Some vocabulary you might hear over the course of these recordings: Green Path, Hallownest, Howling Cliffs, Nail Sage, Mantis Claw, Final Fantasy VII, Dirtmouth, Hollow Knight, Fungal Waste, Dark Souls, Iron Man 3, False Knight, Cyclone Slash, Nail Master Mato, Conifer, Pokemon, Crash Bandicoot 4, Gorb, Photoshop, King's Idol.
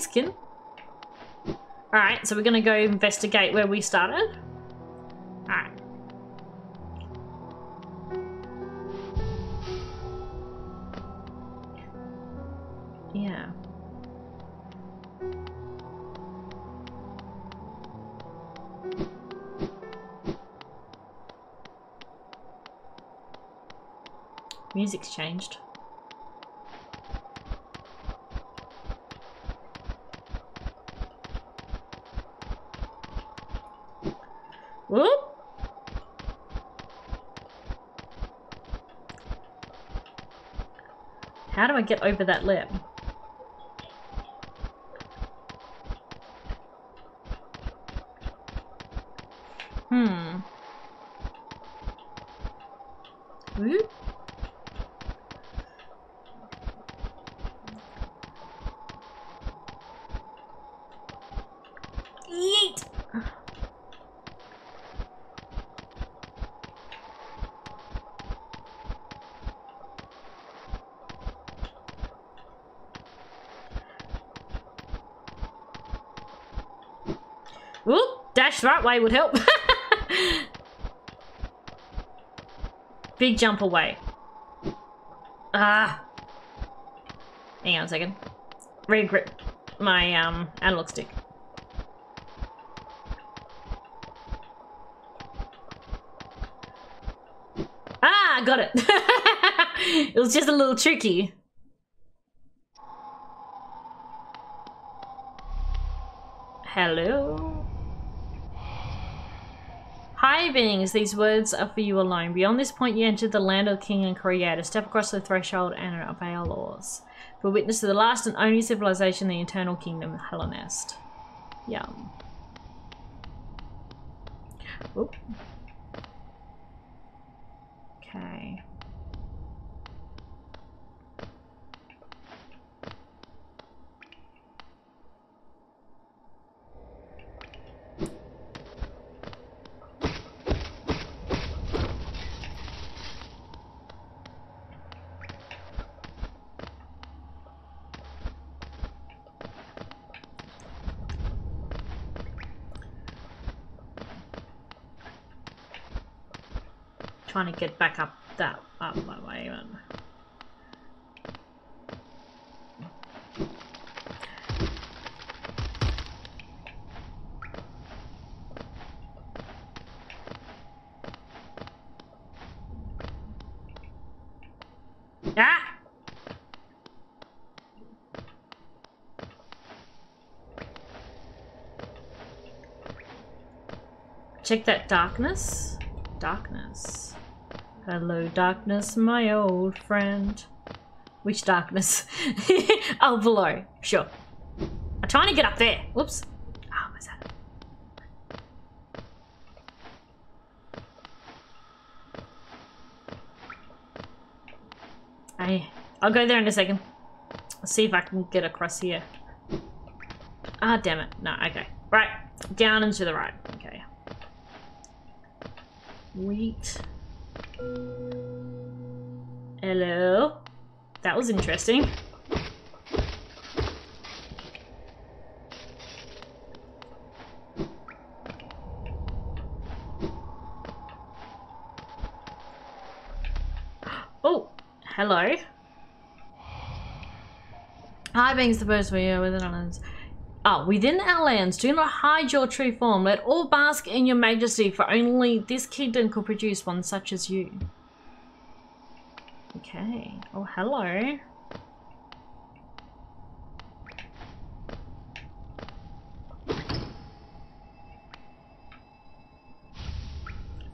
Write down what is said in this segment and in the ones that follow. Thanks, Kin. Alright, so we're gonna go investigate where we started. Alright. Yeah. Music's changed. Whoop. How do I get over that lip? Whoop. Dash the right way would help. Big jump away. Ah. Hang on a second. Re-grip my analog stick. Ah, got it. It was just a little tricky. Hello. High beings, these words are for you alone. Beyond this point, you enter the land of the king and creator. Step across the threshold and obey our laws. For witness to the last and only civilization, the eternal kingdom, Hallownest. Yum. Oop. Okay. Trying to get back up my way. Ah! Check that darkness. Darkness. Hello, darkness, my old friend. Which darkness? Oh, below. Sure. I'm trying to get up there. Whoops. Oh, where's that? I'll go there in a second. I'll see if I can get across here. Ah, damn it. No, okay. Right. Down and to the right. Okay. Wheat. Hello. That was interesting. Oh, hello. High beings the first we are within our lands. Oh, within our lands, do not hide your true form. Let all bask in your majesty, for only this kingdom could produce one such as you. Okay. Oh, hello.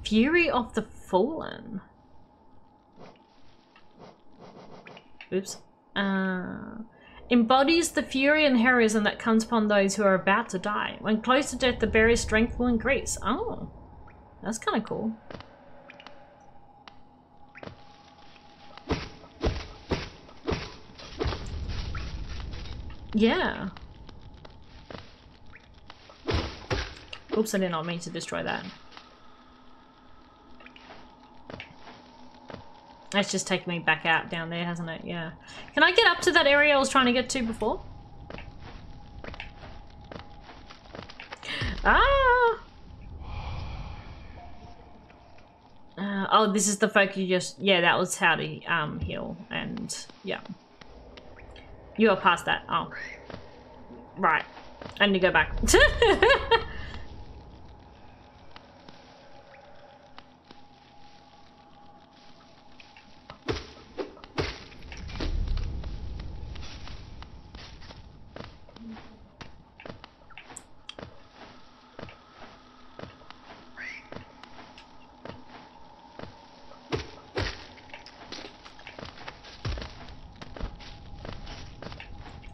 Fury of the Fallen. Oops. Embodies the fury and heroism that comes upon those who are about to die. When close to death, the bearer's strength will increase. Oh, that's kind of cool. Yeah. Oops, I did not mean to destroy that. That's just taken me back out down there, hasn't it? Yeah. Can I get up to that area I was trying to get to before? Ah! Oh, this is the folk you just... Yeah, that was how to heal. And, yeah. You are past that. Oh. Right. I need to go back.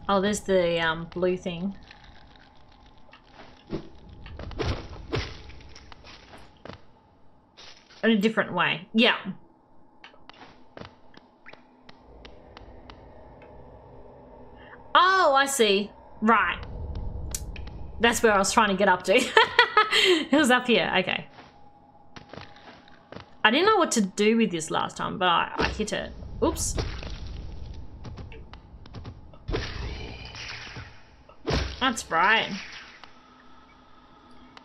Oh, there's the blue thing. In a different way. Yeah. Oh, I see. Right. That's where I was trying to get up to. It was up here. Okay. I didn't know what to do with this last time, but I hit it. Oops. That's right.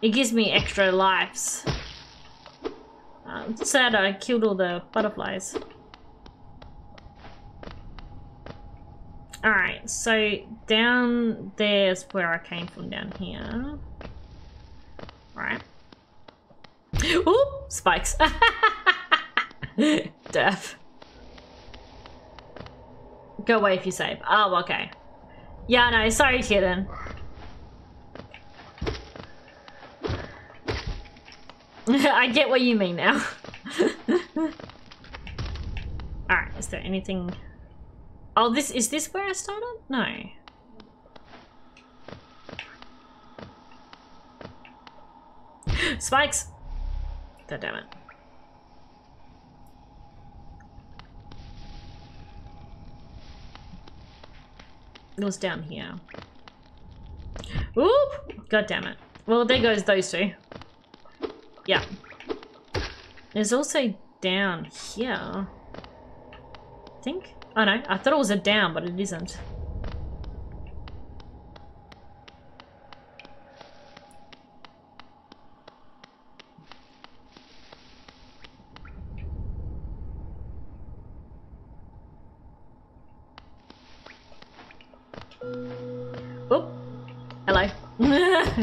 It gives me extra lives. It's sad I killed all the butterflies. Alright, so down there's where I came from down here. Right. Ooh! Spikes! Death. Go away if you save. Oh, okay. Yeah, no, sorry, kitten. I get what you mean now. Alright, is there anything... Oh, this is this where I started? No. Spikes! God damn it. It was down here. Oop! God damn it. Well, there goes those two. Yeah. There's also down here. I think. Oh no, I thought it was a down, but it isn't. Oh, hello.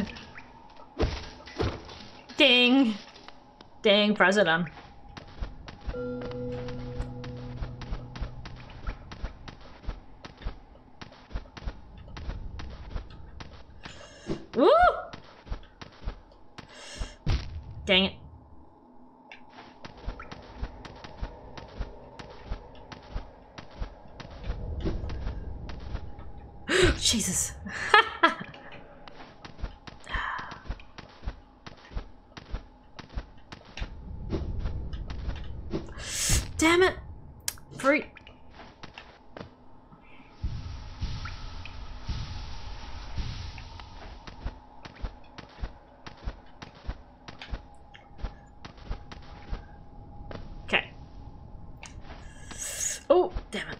Ding. Ding, president. Woo! Dang it. Jesus. Damn it. Fruit. Okay. Oh, damn it.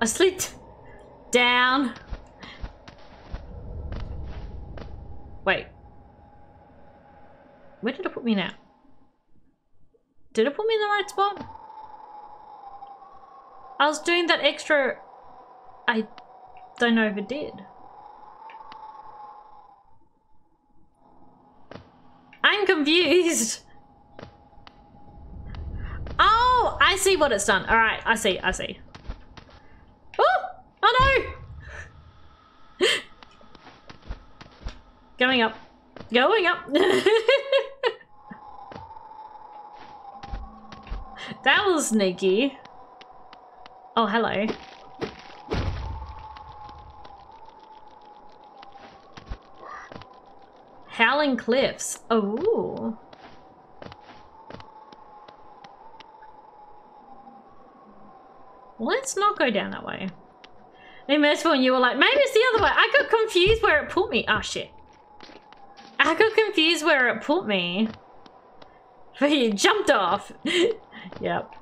I slid down. Wait. Where did it put me now? Did it put me in the right spot? I was doing that extra... I don't know if it did. I'm confused. Oh, I see what it's done. Alright, I see, I see. Oh no! Going up. Going up. That was sneaky. Oh, hello. Howling Cliffs. Oh. Let's not go down that way. Immersible, and you were like, maybe it's the other way. I got confused where it put me. Oh, shit. I got confused where it put me. But you jumped off. Yep.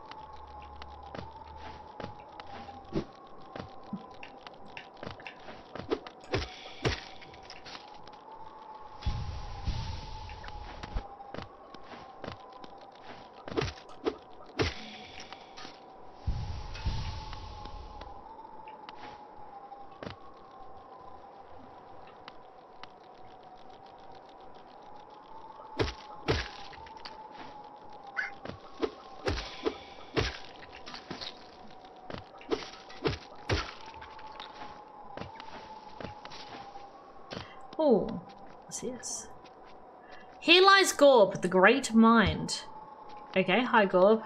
Oh, what's this? Here lies Gorb, the great mind. Okay, hi Gorb.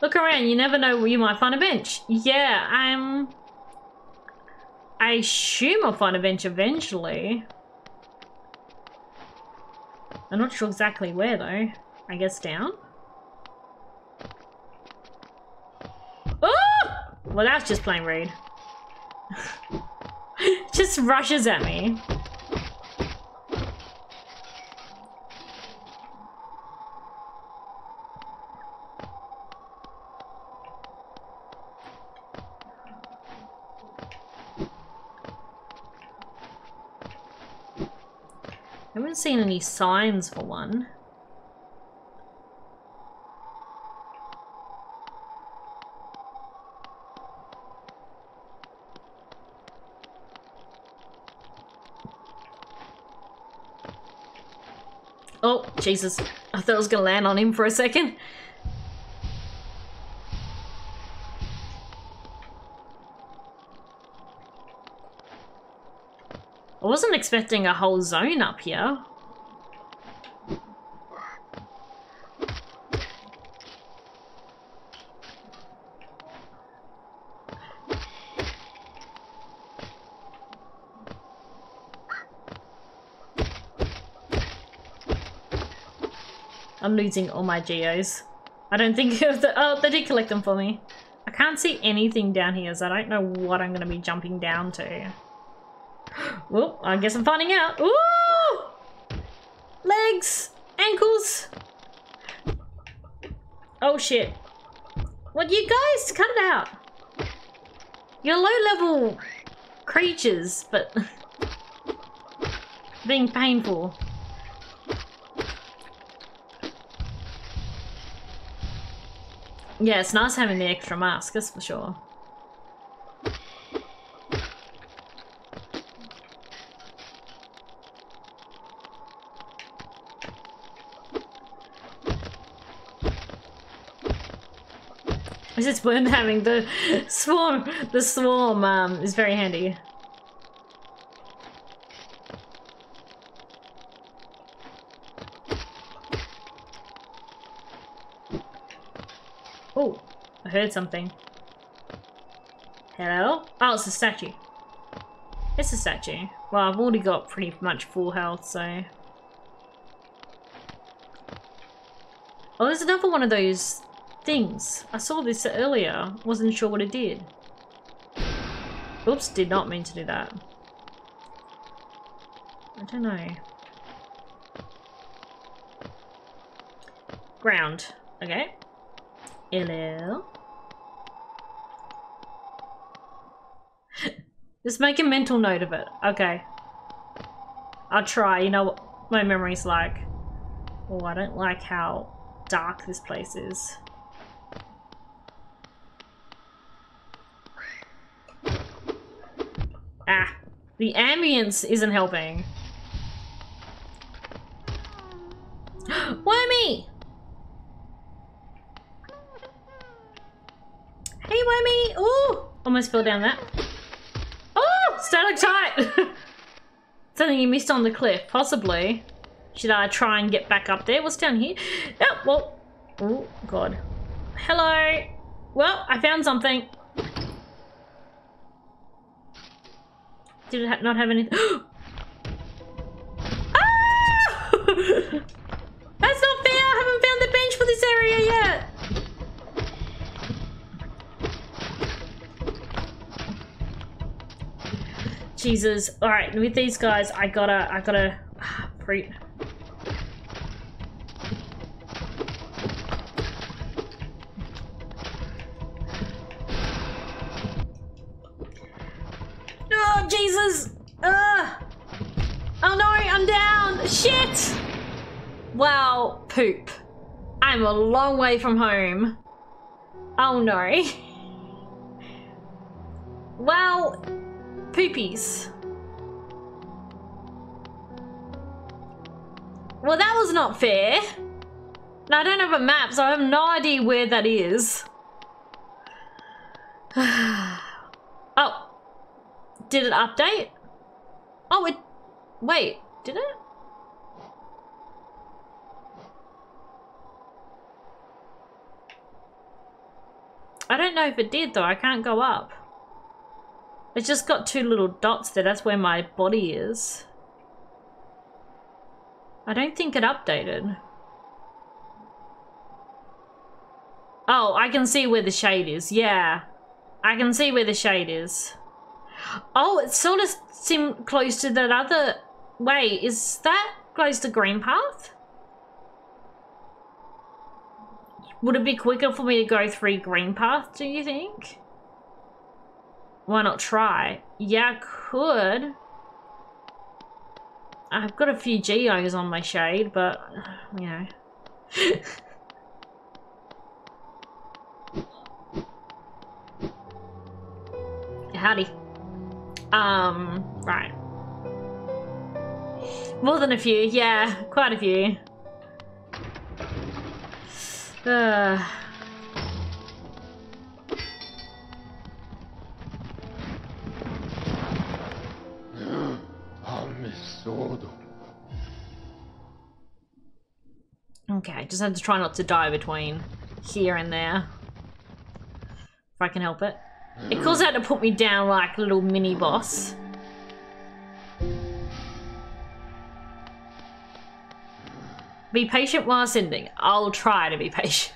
Look around, you never know, you might find a bench. Yeah, I assume I'll find a bench eventually. I'm not sure exactly where though. I guess down? Well, that's just plain rude. Just rushes at me. I haven't seen any signs for one. Oh, Jesus. I thought I was going to land on him for a second. I wasn't expecting a whole zone up here. I'm losing all my geos. I don't think of the- oh, they did collect them for me. I can't see anything down here, so I don't know what I'm gonna be jumping down to. Well, I guess I'm finding out. Ooh! Legs! Ankles! Oh shit. What, you guys? Cut it out! You're low-level creatures, but being painful. Yeah, it's nice having the extra mask, that's for sure. I just learned having the swarm. The swarm is very handy. Heard something. Hello? Oh, it's a statue. It's a statue. Well, I've already got pretty much full health, so... Oh, there's another one of those things. I saw this earlier. Wasn't sure what it did. Oops, did not mean to do that. I don't know. Ground. Okay. Hello? Just make a mental note of it. Okay. I'll try. You know what my memory's like. Oh, I don't like how dark this place is. Ah. The ambience isn't helping. Why me? Hey, Whammy! Oh! Almost fell down that. Oh! Stalactite! Something you missed on the cliff, possibly. Should I try and get back up there? What's down here? Oh, well. Oh, God. Hello! Well, I found something. Did it not have anything? Ah! That's not fair! I haven't found the bench for this area yet! Jesus. Alright, with these guys, I gotta pre- Jesus! Oh no, I'm down! Shit! Wow, poop. I'm a long way from home. Oh no. Well, poopies. Well, that was not fair. Now, I don't have a map, so I have no idea where that is. Oh. Did it update? Oh, it... Wait, did it? I don't know if it did, though. I can't go up. It's just got two little dots there. That's where my body is. I don't think it updated. Oh, I can see where the shade is. Yeah. I can see where the shade is. Oh, it sort of seemed close to that other... Wait, is that close to Green Path? Would it be quicker for me to go through Green Path, do you think? Why not try? Yeah, I could. I've got a few geos on my shade, but, you know. Howdy. Right. More than a few, yeah, quite a few. Okay, just have to try not to die between here and there. If I can help it. It calls out to put me down like a little mini boss. Be patient while ascending. I'll try to be patient.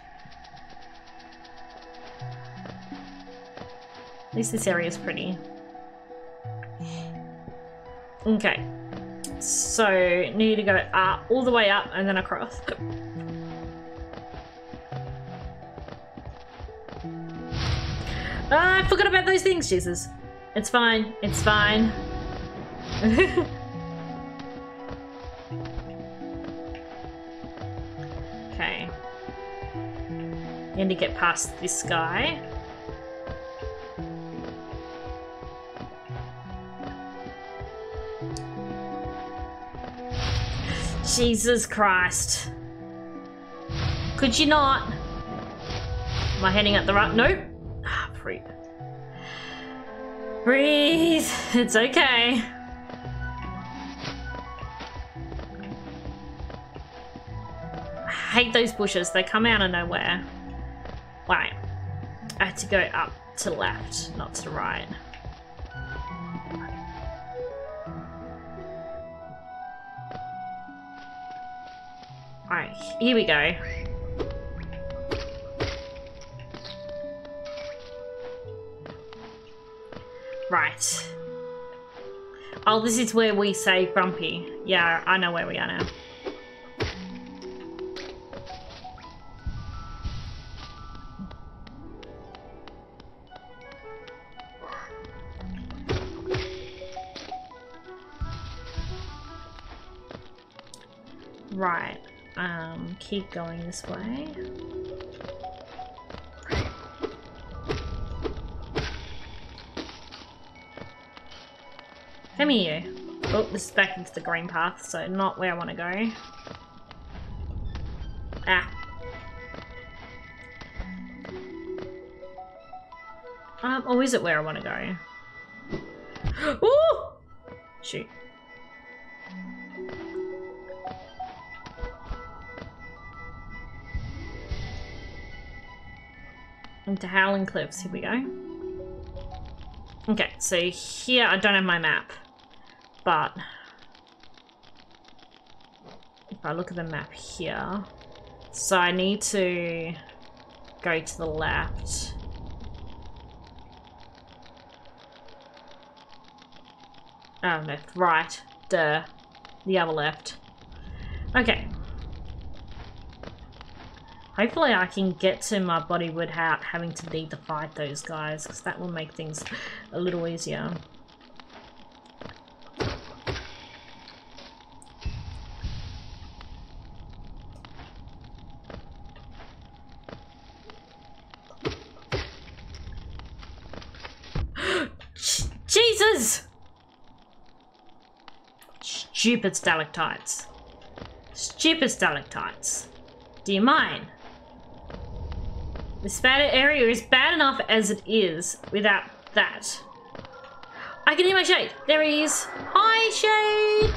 At least this area is pretty. Okay. So, need to go up, all the way up and then across. I forgot about those things, Jesus. It's fine. It's fine. Okay. Need to get past this guy. Jesus Christ. Could you not? Am I heading up the right? Nope. Breathe. Breathe. It's okay. I hate those bushes. They come out of nowhere. Right. I had to go up to left, not to right. Alright, here we go. Right. Oh, this is where we say Grumpy. Yeah, I know where we are now. Right. Keep going this way. Come here. Oh, this is back into the green path, so not where I want to go. Ah. Or is it where I want to go? Ooh! Shoot. Into Howling Cliffs. Here we go. Okay, so here I don't have my map. But if I look at the map here, so I need to go to the left. Oh, no, right. Duh. The other left. Okay. Hopefully I can get to my body without having to need to fight those guys, because that will make things a little easier. is! Stupid stalactites. Stupid stalactites. Do you mind? This bad area is bad enough as it is without that. I can hear my Shade. There he is. Hi, Shade!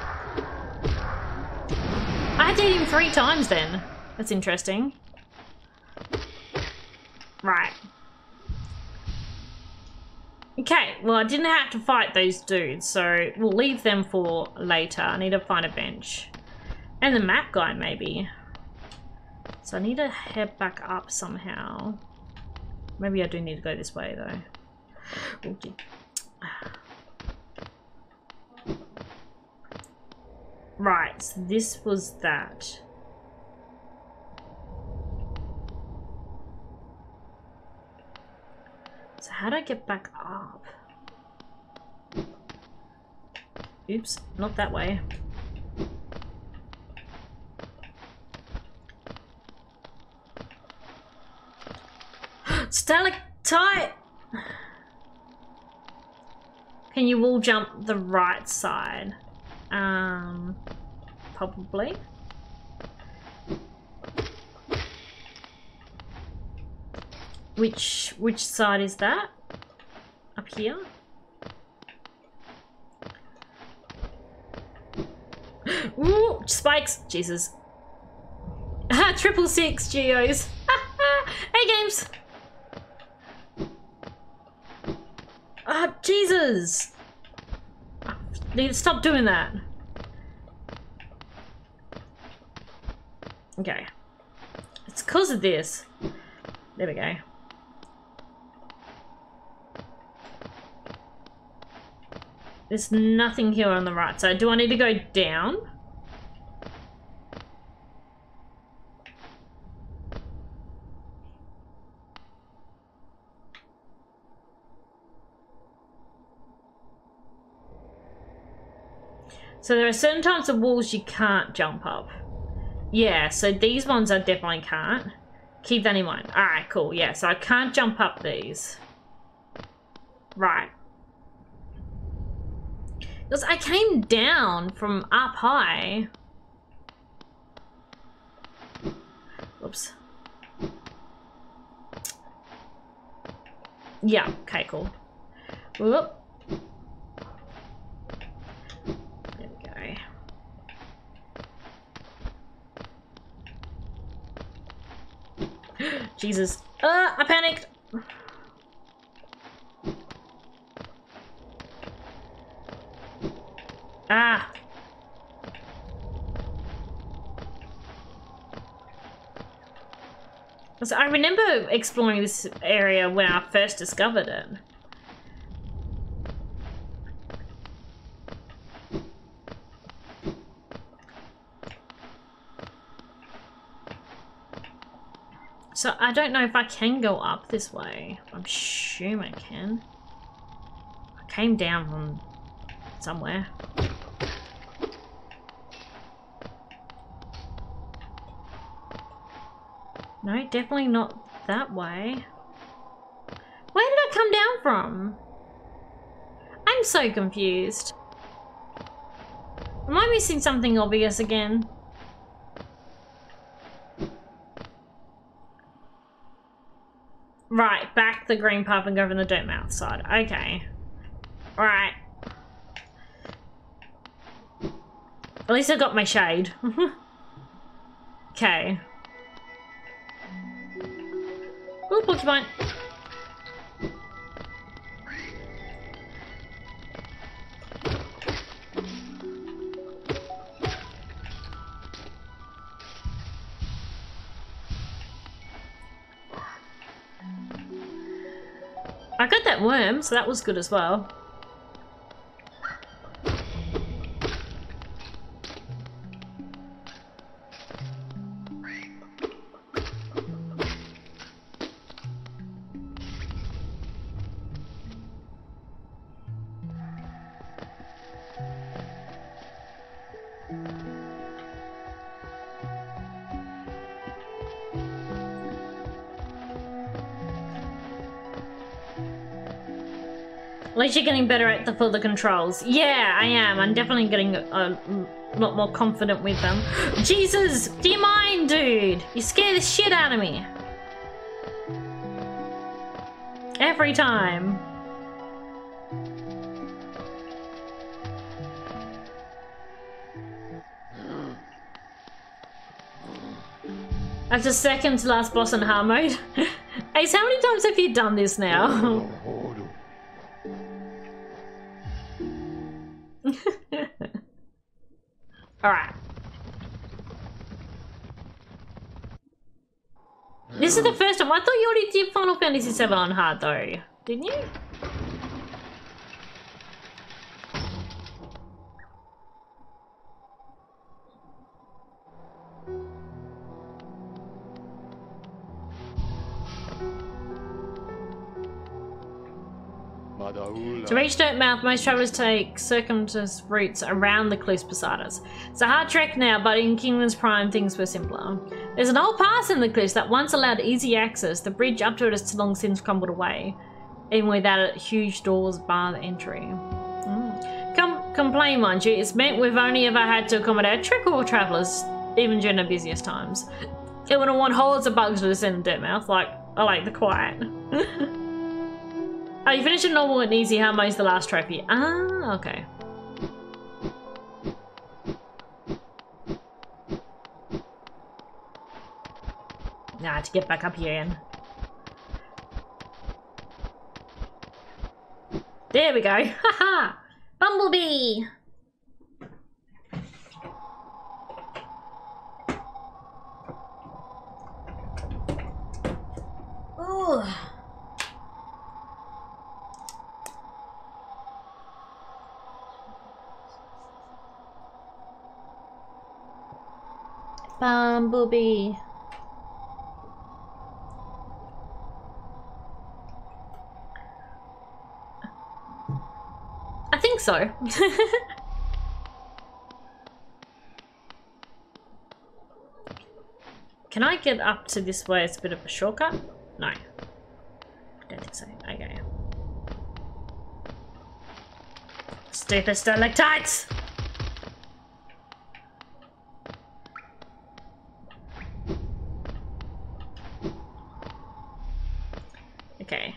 I had to hit him 3 times then. That's interesting. Right. Okay, well, I didn't have to fight those dudes, so we'll leave them for later. I need to find a bench. And the map guy, maybe. So I need to head back up somehow. Maybe I do need to go this way, though. Okay. Right, so this was that. So how do I get back up? Oops, not that way. Stalactite! Can you wall jump the right side? Probably. Which side is that? Up here? Ooh, spikes! Jesus. Ah, 666 geos. Hey, games! Ah, Jesus! I need to stop doing that. Okay. It's because of this. There we go. There's nothing here on the right side. Do I need to go down? So there are certain types of walls you can't jump up. Yeah, so these ones I definitely can't. Keep that in mind. Alright, cool. Yeah, so I can't jump up these. Right. Because I came down from up high. Oops. Yeah, okay, cool. Whoop. There we go. Jesus. I panicked. Ah! So I remember exploring this area when I first discovered it. So I don't know if I can go up this way. I'm sure I can. I came down from somewhere. No, definitely not that way. Where did I come down from? I'm so confused. Am I missing something obvious again? Right, back the green path and go from the Dirtmouth side. Okay. Alright. At least I got my Shade. Okay. Ooh, Pokemon. I got that worm, so that was good as well. At least you're getting better at the controls. Yeah, I am. I'm definitely getting a lot more confident with them. Jesus! Do you mind, dude? You scare the shit out of me. Every time. That's the second to last boss in hard mode. Ace, how many times have you done this now? Alright. This is the first time. I thought you already did Final Fantasy VII on hard though. Didn't you? To reach Dirtmouth, most travellers take circuitous routes around the cliffs beside us. It's a hard trek now, but in Kingman's prime, things were simpler. There's an old pass in the cliffs that once allowed easy access. The bridge up to it has long since crumbled away, even without it, huge doors bar the entry. Complain, mind you. It's meant we've only ever had to accommodate trickle travellers, even during the busiest times. It wouldn't want hordes of bugs with us in Dirtmouth. Like, I like the quiet. Oh, you finished it normal and easy. How much the last trophy? Ah, okay. Nah, to get back up here again. There we go. Haha! Bumblebee! Ooh. Bumblebee. I think so. Can I get up to this way? It's a bit of a shortcut. No, I don't think so. Okay. Stupid stalactites. Okay.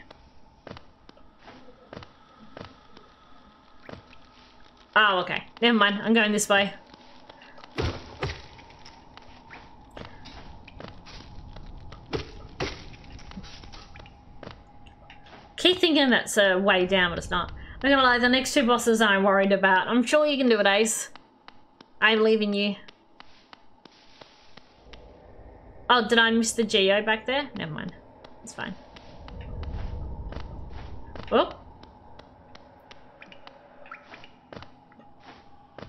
Oh, okay. Never mind. I'm going this way. Keep thinking that's a way down, but it's not. I'm gonna lie, the next two bosses I'm worried about. I'm sure you can do it, Ace. I believe in you. Oh, did I miss the Geo back there? Never mind. It's fine. Oh.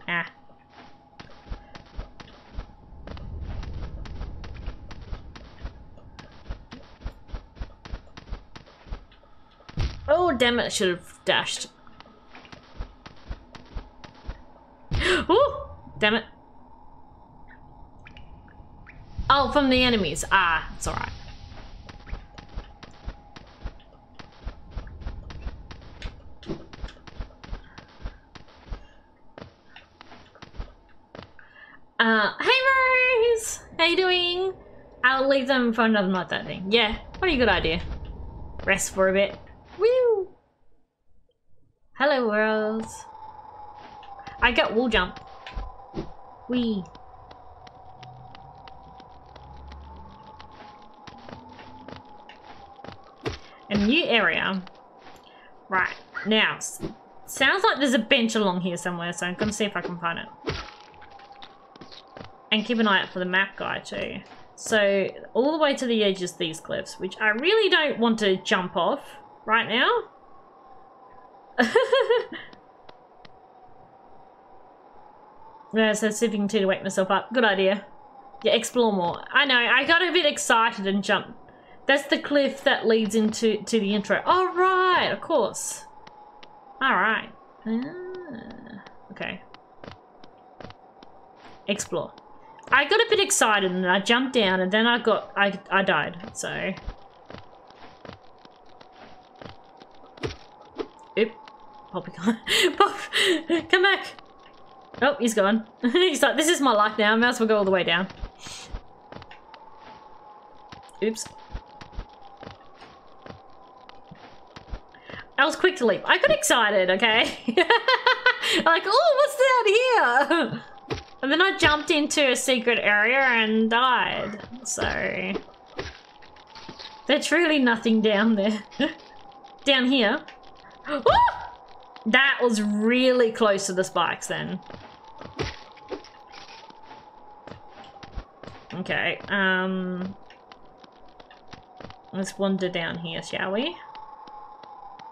Ah. Oh, damn it, I should have dashed. Oh, damn it. Oh, from the enemies. Ah, it's alright. Hey Rose! How you doing? I'll leave them for another night, that thing. Yeah, what a good idea. Rest for a bit. Woo! Hello world. I got wall jump. Wee. A new area. Right, now, sounds like there's a bench along here somewhere, so I'm gonna see if I can find it. And keep an eye out for the map guy too. So all the way to the edge is these cliffs, which I really don't want to jump off right now. Yeah, so sipping tea to wake myself up. Good idea. Yeah, explore more. I know, I got a bit excited and jumped. That's the cliff that leads into the intro. Oh right, of course. Alright. Okay. Explore. I got a bit excited and I jumped down and then I died, so. Oop. Poppy, come back! Oh, he's gone. He's like, this is my life now. I might as well go all the way down. Oops. I was quick to leap. I got excited, okay? Like, oh, what's down here? And then I jumped into a secret area and died. So... there's truly nothing down there. Down here. Ooh! That was really close to the spikes then. Okay, let's wander down here, shall we?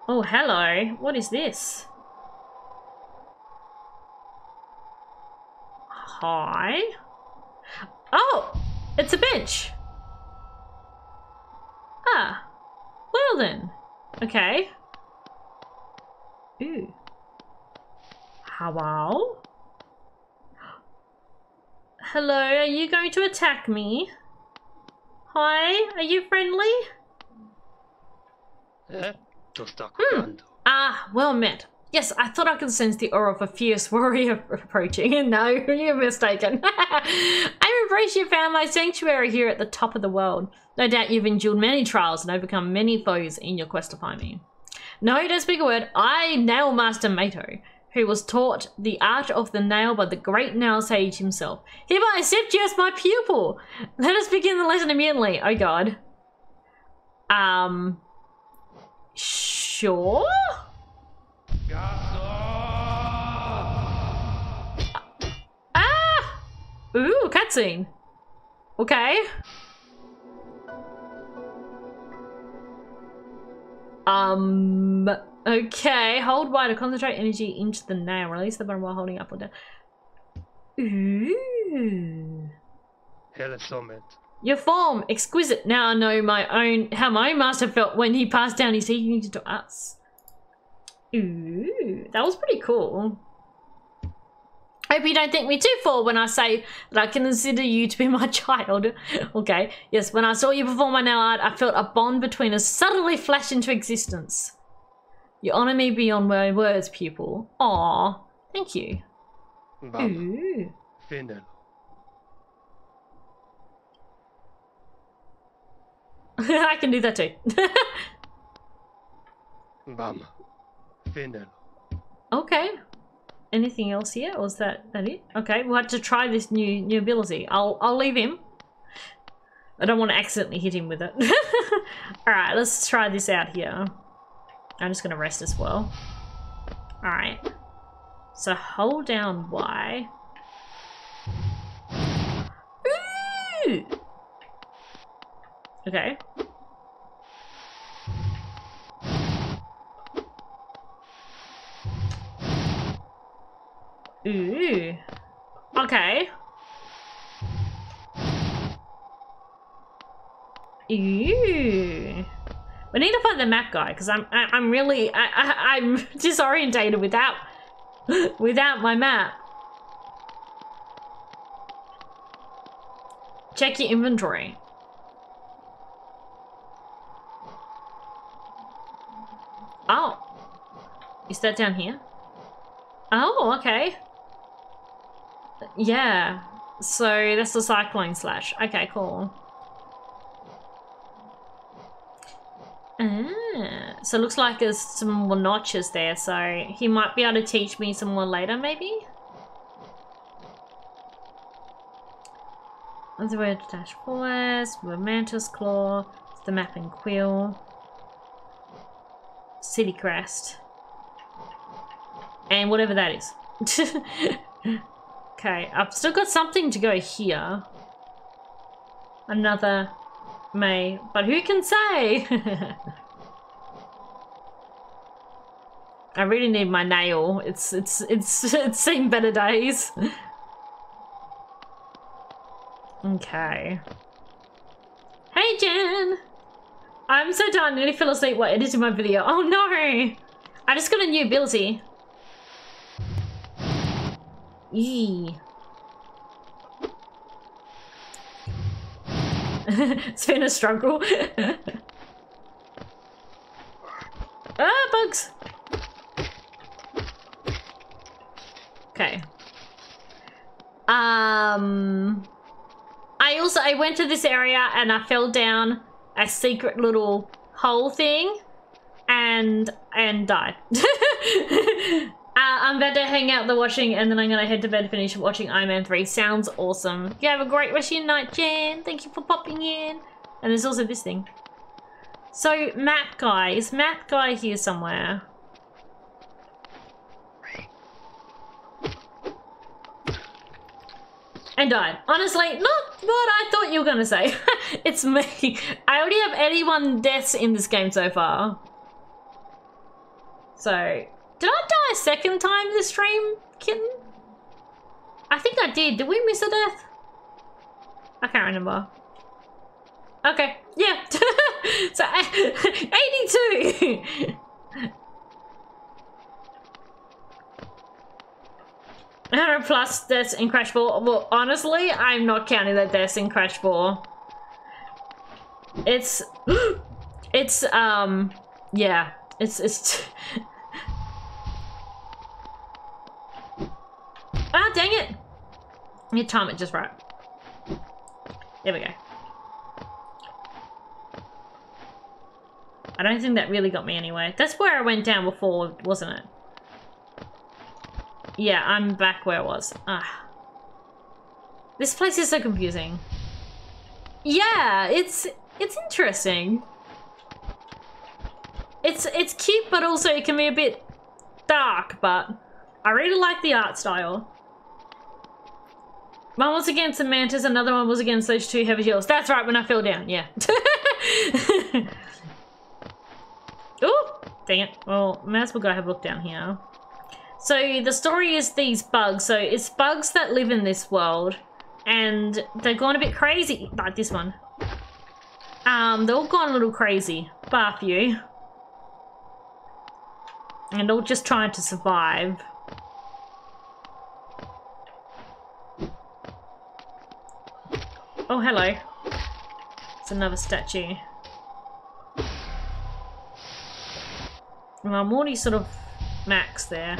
Oh, hello. What is this? Hi. Oh, it's a bench. Ah, well then. Okay. Ooh. Hello? Hello, are you going to attack me? Hi, are you friendly? Ah, well met. Yes, I thought I could sense the aura of a fierce warrior approaching. No, you're mistaken. I embrace you found my sanctuary here at the top of the world. No doubt you've endured many trials and overcome many foes in your quest to find me. No, don't speak a word. I, Nail Master Mato, who was taught the art of the nail by the great Nail Sage himself, hereby accept you as my pupil. Let us begin the lesson immediately. Oh God. Sure? Ah! Ooh, cutscene. Okay. Okay. Hold Y to concentrate energy into the nail. Release the button while holding up or down. Ooh. Your form, exquisite. Now I know how my own master felt when he passed down his teachings to us. Ooh, that was pretty cool. Hope you don't think me too full when I say that I consider you to be my child. Okay, yes, when I saw you perform my nail art, I felt a bond between us suddenly flash into existence. You honor me beyond my words, pupil. Aw, thank you. Ooh. I can do that too. Okay. Anything else here? Or is that it? Okay, we'll have to try this new ability. I'll leave him. I don't want to accidentally hit him with it. Alright, let's try this out here. I'm just gonna rest as well. Alright. So hold down Y. Ooh! Okay. Ooh. Okay. Ooh. We need to find the map guy because I'm really I'm disorientated without my map. Check your inventory. Oh. Is that down here? Oh, okay. Yeah. So that's the Cyclone Slash. Okay, cool. Ah, so it looks like there's some more notches there, so he might be able to teach me some more later, maybe? That's a way to dash forward, with Mantis Claw, the map and quill. City crest. And whatever that is. Okay, I've still got something to go here. Another May, but who can say? I really need my nail. It's seen better days. Okay. Hey Jen! I'm so done, I nearly fell asleep while editing my video. Oh no! I just got a new ability. Yee. It's been a struggle. Ah, bugs! I went to this area and I fell down a secret little hole thing and died. I'm about to hang out the washing and then I'm gonna head to bed, finish watching Iron Man 3. Sounds awesome. You have a great rest of your night, Jan. Thank you for popping in. And there's also this thing. So, map guy. Is map guy here somewhere? And died. Honestly, not what I thought you were gonna say. It's me. I already have 81 deaths in this game so far. So... did I die a second time this stream, kitten? I think I did. Did we miss a death? I can't remember. Okay, yeah. So, 82! +100 deaths in Crash 4. Well, honestly, I'm not counting the deaths in Crash 4. It's... it's, yeah. It's... Ah, dang it! You time it just right. There we go. I don't think that really got me anywhere. That's where I went down before, wasn't it? Yeah, I'm back where I was. Ah. This place is so confusing. Yeah, it's interesting. It's cute, but also it can be a bit dark, but I really like the art style. One was against the Mantis, another one was against those two heavy shields. That's right, when I fell down, yeah. Oh, dang it. Well, might as well go have a look down here. So the story is these bugs. So it's bugs that live in this world and they've gone a bit crazy, like this one. They've all gone a little crazy, bar a few. And all just trying to survive. Oh, hello. It's another statue. Well, I'm already sort of max there.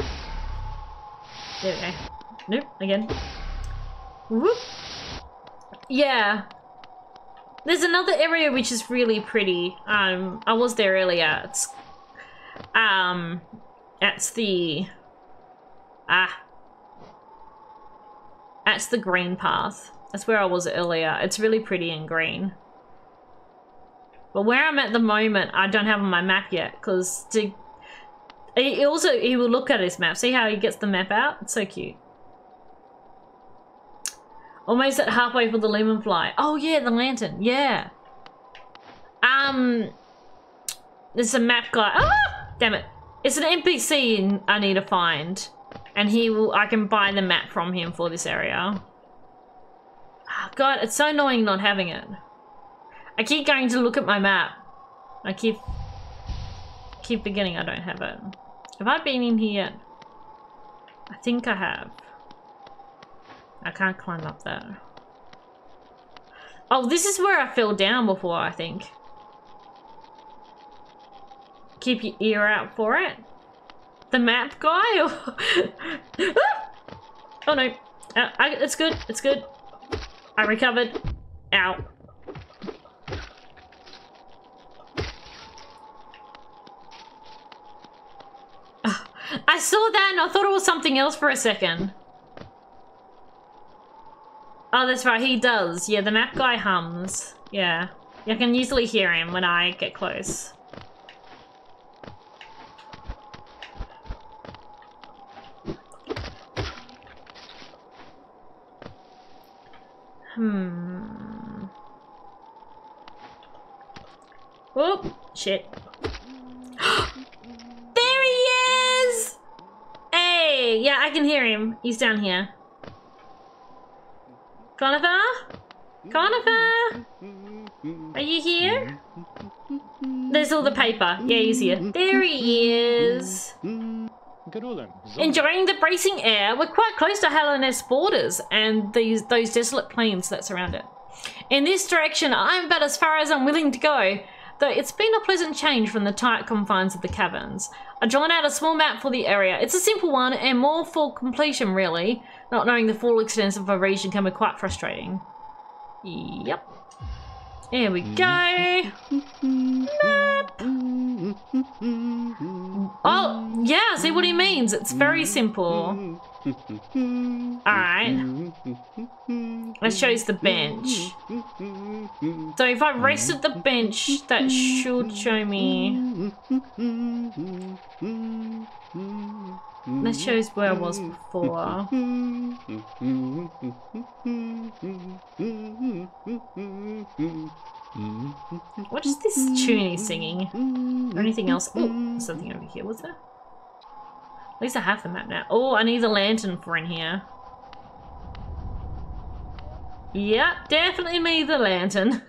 There we go. Nope, again. Whoop. Yeah. There's another area which is really pretty. I was there earlier. It's, that's the... that's the Green Path. That's where I was earlier. It's really pretty and green. But where I'm at the moment, I don't have on my map yet, because he will look at his map. See how he gets the map out? It's so cute. Almost at halfway for the lemon fly. Oh yeah, the lantern. Yeah. There's a map guy. Ah! Damn it. It's an NPC I need to find. And he will, I can buy the map from him for this area. Oh, God, it's so annoying not having it. I keep going to look at my map. I keep forgetting I don't have it. Have I been in here yet? I think I have. I can't climb up that. Oh, this is where I fell down before, I think. Keep your ear out for it. The map guy? Oh, no. It's good. It's good. I recovered. Ow. I saw that and I thought it was something else for a second. Oh, that's right, he does. Yeah, the map guy hums. Yeah. I can usually hear him when I get close. Hmm. Oh, shit. There he is! Hey, yeah, I can hear him. He's down here. Conifer? Conifer? Are you here? There's all the paper. Yeah, he's here. There he is. Enjoying the bracing air, we're quite close to Hallownest borders and those desolate plains that surround it. In this direction, I'm about as far as I'm willing to go. though it's been a pleasant change from the tight confines of the caverns. I've drawn out a small map for the area. It's a simple one and more for completion really. Not knowing the full extent of a region can be quite frustrating. Yep. Here we go. Map. Oh, yeah, see what he means. It's very simple. Alright. That shows the bench. So if I race at the bench, that should show me. That shows where I was before. What is this tune he's singing? Or anything else? Oh, something over here, was there? At least I have the map now. Oh, I need the lantern for in here. Yep, definitely me the lantern.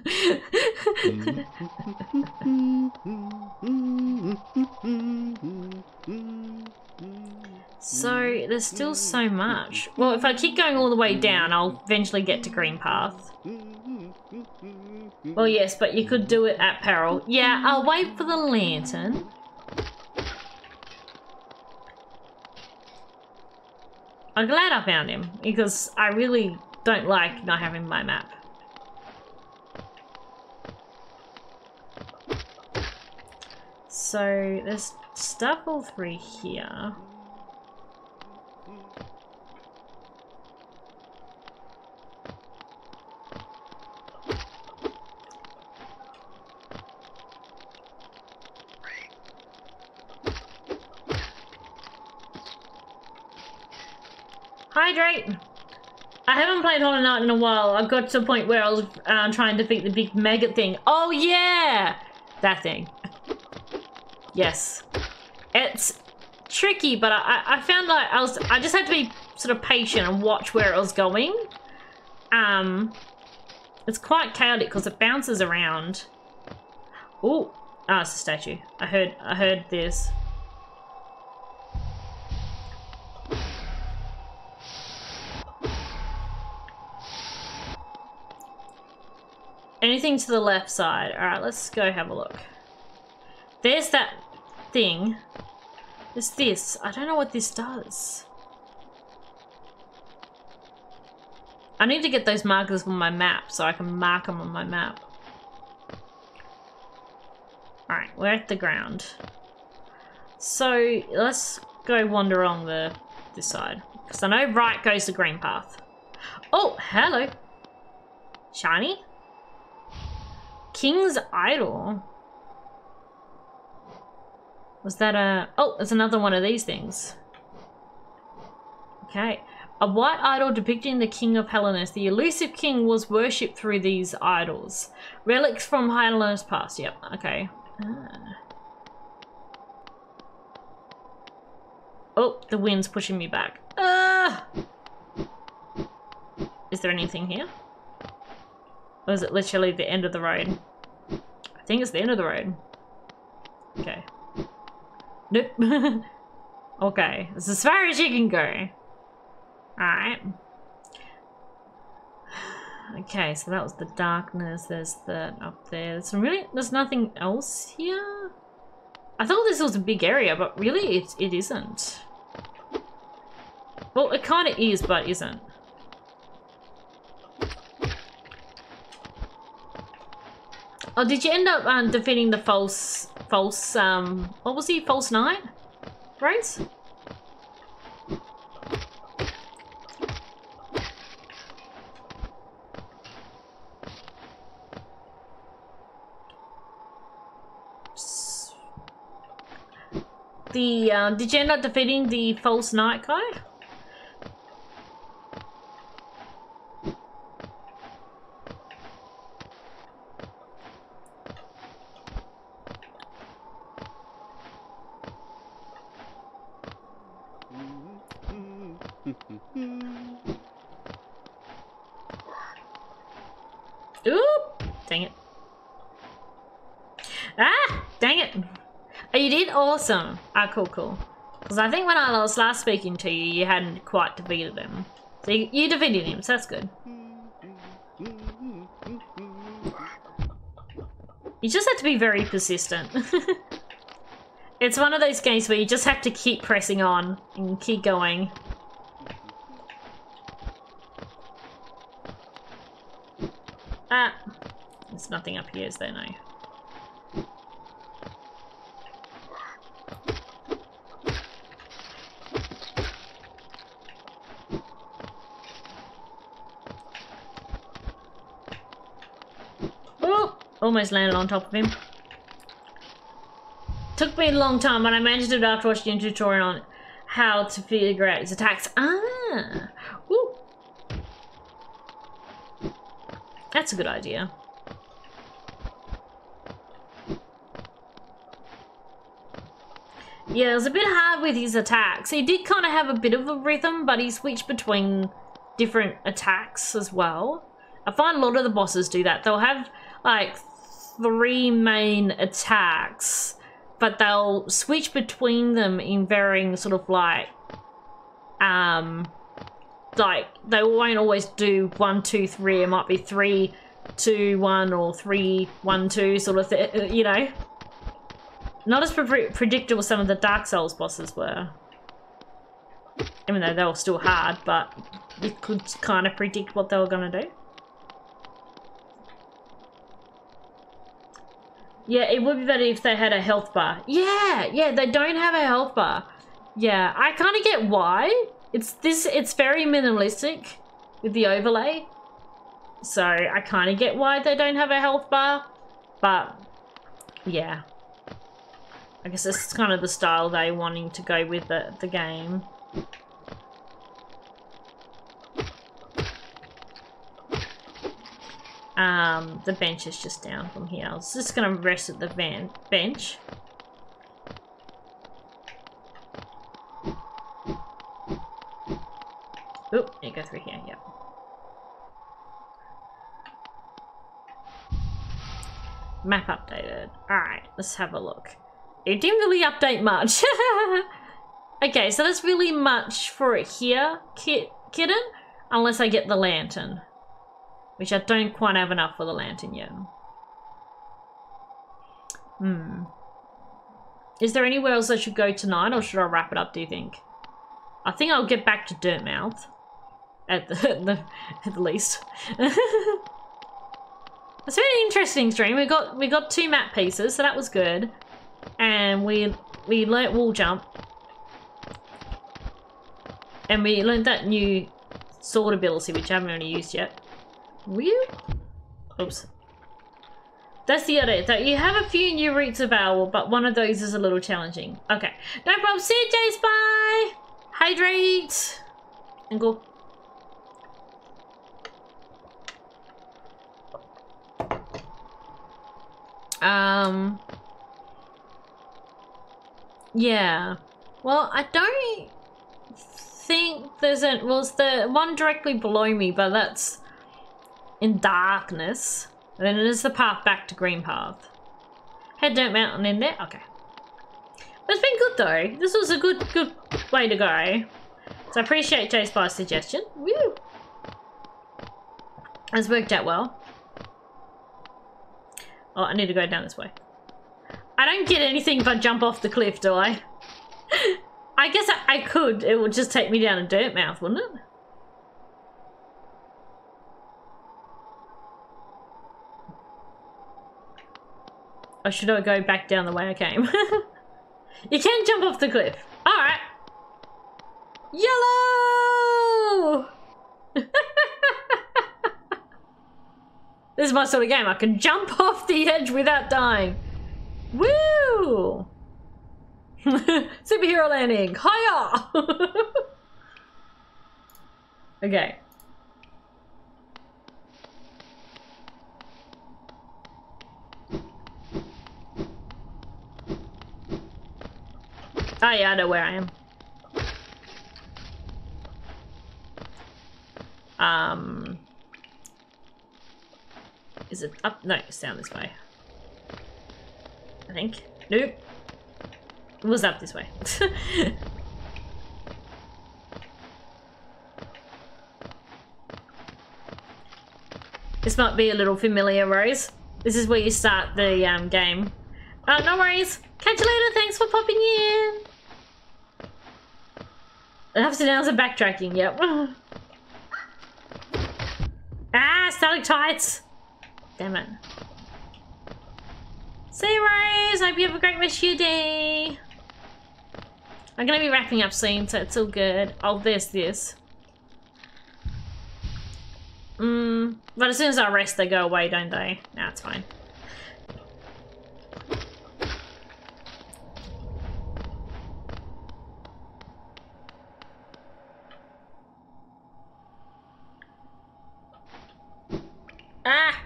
So, there's still so much. Well, if I keep going all the way down, I'll eventually get to Green Path. Well, yes, but you could do it at peril. Yeah, I'll wait for the lantern. I'm glad I found him, because I really don't like not having my map. So, there's stuff all through here. Hydrate! I haven't played Hollow Knight in a while. I've got to a point where I was trying to defeat the big maggot thing. Oh yeah! That thing. Yes. It's tricky, but I found like I just had to be sort of patient and watch where it was going. It's quite chaotic because it bounces around. Ooh. Ah, it's a statue. I heard this. Anything to the left side. Alright, let's go have a look. There's that thing. There's this. I don't know what this does. I need to get those markers on my map so I can mark them on my map. Alright, we're at the ground. So, let's go wander along this side. Because I know right goes the Green Path. Oh, hello. Shiny. King's Idol? Was that a... Oh, it's another one of these things. Okay. A white idol depicting the king of Hallownest. The elusive king was worshipped through these idols. Relics from Hallownest past. Yep, okay. Ah. Oh, the wind's pushing me back. Ah! Is there anything here? Or is it literally the end of the road? I think it's the end of the road. Okay. Nope. Okay. It's as far as you can go. Alright. Okay, so that was the darkness. There's that up there. There's nothing else here? I thought this was a big area, but really it isn't. Well, it kind of is, but isn't. Oh, did you end up defeating the what was he? False Knight? Rose? Did you end up defeating the False Knight guy? Awesome. Ah, cool, cool. Because I think when I was last speaking to you, you hadn't quite defeated him. So you defeated him, so that's good. You just have to be very persistent. It's one of those games where you just have to keep pressing on and keep going. Ah, there's nothing up here, is there? No. Oh, almost landed on top of him. Took me a long time, but I managed it after watching a tutorial on how to figure out his attacks. Ah! Woo! That's a good idea. Yeah, it was a bit hard with his attacks. He did kind of have a bit of a rhythm, but he switched between different attacks as well. I find a lot of the bosses do that. They'll have, like, 3 main attacks, but they'll switch between them in varying sort of like they won't always do 1, 2, 3. It might be 3, 2, 1 or 3, 1, 2 sort of thing, you know. Not as predictable some of the Dark Souls bosses were. Even though they were still hard, but you could kind of predict what they were going to do. Yeah, it would be better if they had a health bar. Yeah, yeah, they don't have a health bar. Yeah, I kind of get why. It's very minimalistic with the overlay. So I kind of get why they don't have a health bar. But, yeah. I guess this is kind of the style they wanting to go with the game. The bench is just down from here. I was just going to rest at the bench. Oop, you go through here, yep. Map updated. Alright, let's have a look. It didn't really update much. Okay, so that's really much for it here, kitten. Unless I get the lantern. Which I don't quite have enough for the lantern yet. Hmm. Is there anywhere else I should go tonight, or should I wrap it up, do you think? I think I'll get back to Dirtmouth. At the least. It's been an interesting stream. We got 2 map pieces, so that was good. And we learnt wall jump. And we learnt that new sword ability, which I haven't really used yet. Weird. Oops. That's the other. So you have a few new routes available, but one of those is a little challenging. Okay. No problem. See you, Jace. Bye. Hydrate. And go. Yeah. Well, I don't think there's a... Well, it's the one directly below me, but that's... in darkness, and then it is the path back to Green Path. Head down mountain in there. Okay, but it's been good though. This was a good way to go. So I appreciate Jay Spy's suggestion. Woo! It's worked out well. Oh, I need to go down this way. I don't get anything if I jump off the cliff, do I? I guess I could. It would just take me down a Dirtmouth, wouldn't it? Or should I go back down the way I came? You can jump off the cliff. Alright. Yellow! This is my sort of game. I can jump off the edge without dying. Woo! Superhero landing. Hiya! Okay. Oh yeah, I know where I am. Is it up? No, it's down this way. I think. Nope. It was up this way. This might be a little familiar, Rose. This is where you start the game. Oh, no worries. Catch you later. Thanks for popping in. The ups and downs are backtracking. Yep. Ah, stalactites. Damn it. See you, Rose. Hope you have a great rest of your day. I'm going to be wrapping up soon, so it's all good. Oh, there's this. But as soon as I rest, they go away, don't they? Nah, it's fine. Ah!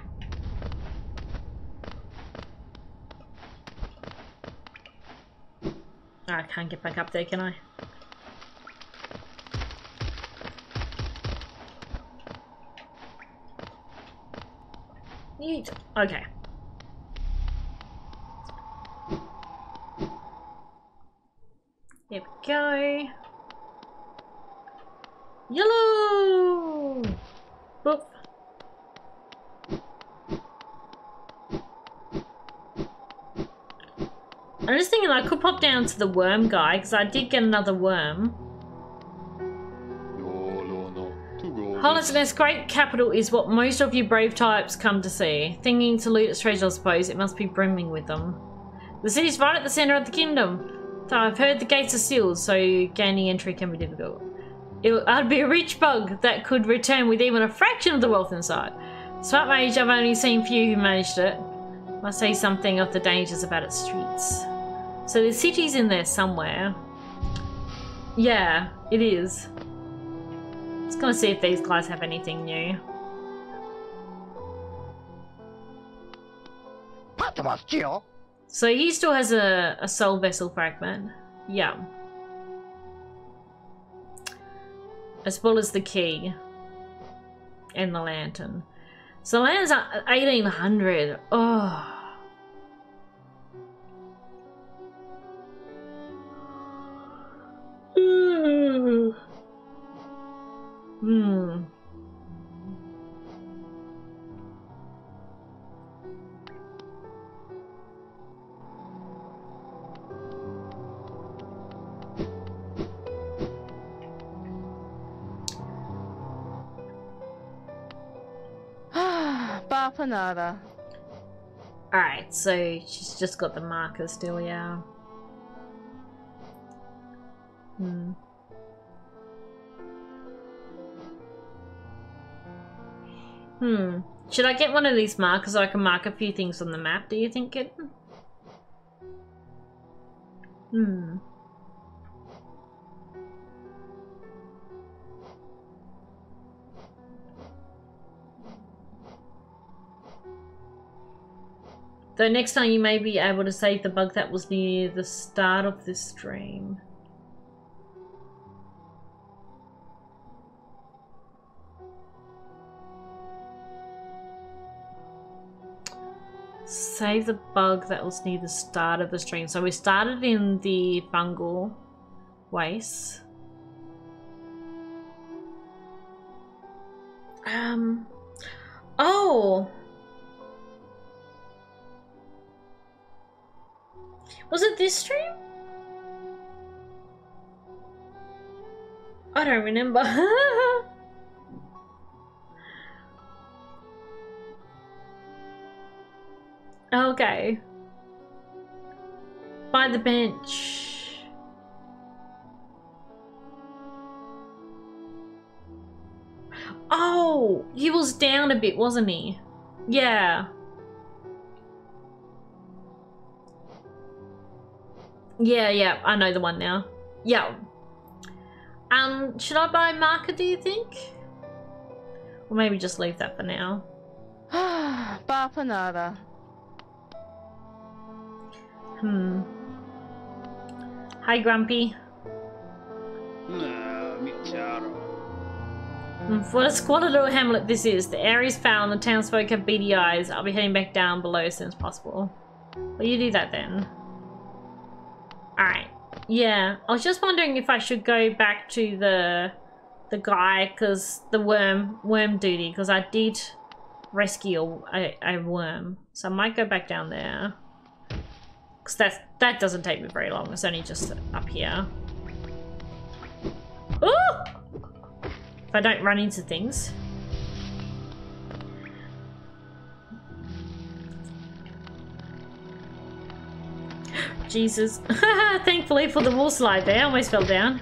Oh, I can't get back up there, can I? Neat. Okay. There we go. Yellow! Boop. I'm just thinking I could pop down to the worm guy, because I did get another worm. Hollownest great capital is what most of you brave types come to see. Thinking to loot its treasure, I suppose. It must be brimming with them. The city's right at the centre of the kingdom. So I've heard the gates are sealed, so gaining entry can be difficult. I'd be a rich bug that could return with even a fraction of the wealth inside. Smart mage, I've only seen few who managed it. Must say something of the dangers about its streets. So the city's in there somewhere. Yeah, it is. Just gonna see if these guys have anything new. So he still has a soul vessel fragment. Yeah. As well as the key. And the lantern. So the lantern's 1800. Oh. Ooh. Hmm. Bapanada. Alright, so she's just got the marker still, yeah. Hmm. Should I get one of these markers so I can mark a few things on the map, do you think, Kid? Though next time you may be able to save the bug that was near the start of this stream. Save the bug that was near the start of the stream. So we started in the fungal waste. Oh! Was it this stream? I don't remember. Okay. By the bench. Oh, he was down a bit, wasn't he? Yeah. Yeah, I know the one now. Yeah. Should I buy a marker, do you think? Or maybe just leave that for now. Bapanada. Hi, Grumpy. What a squalid little hamlet this is. The air is foul and the townsfolk have beady eyes. I'll be heading back down below as soon as possible. Well, you do that then. Alright. Yeah. I was just wondering if I should go back to the guy, because the worm duty, because I did rescue a worm. So I might go back down there. Because that doesn't take me very long. It's only just up here. Ooh! If I don't run into things. Jesus. Thankfully for the wall slide there, I almost fell down.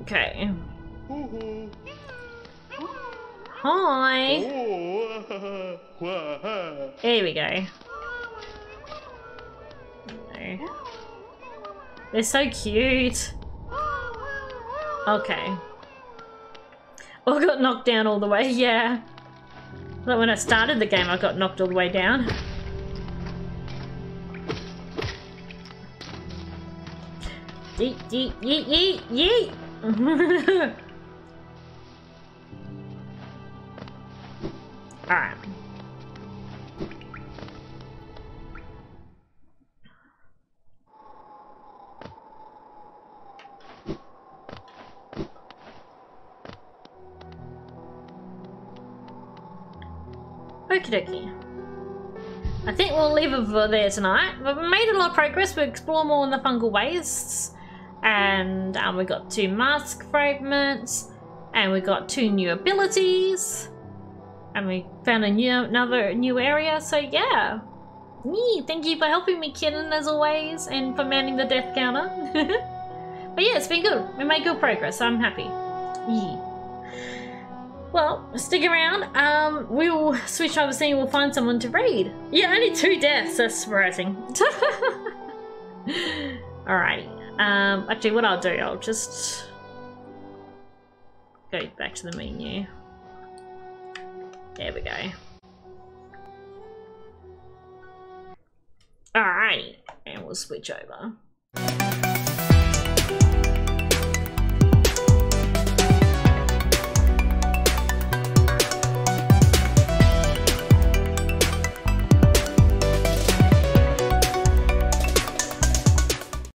Okay. Hi! There we go. No. They're so cute. Okay. Oh, I got knocked down all the way, yeah. Like when I started the game, I got knocked all the way down. Yeet, yeet, yeet, yeet, yeet! Alright. Okie dokie. I think we'll leave it for there tonight. We've made a lot of progress. We explore more in the fungal wastes, and we got 2 mask fragments, and we got 2 new abilities, and we found another new area. So yeah, thank you for helping me, Kitten, as always, and for manning the death counter. But yeah, it's been good. We made good progress. So I'm happy. Yeah. Well, stick around. We'll switch over soon. We'll find someone to raid. Yeah, only 2 deaths. That's surprising. Alrighty. Actually, what I'll do, I'll just go back to the menu. There we go. Alrighty. And we'll switch over.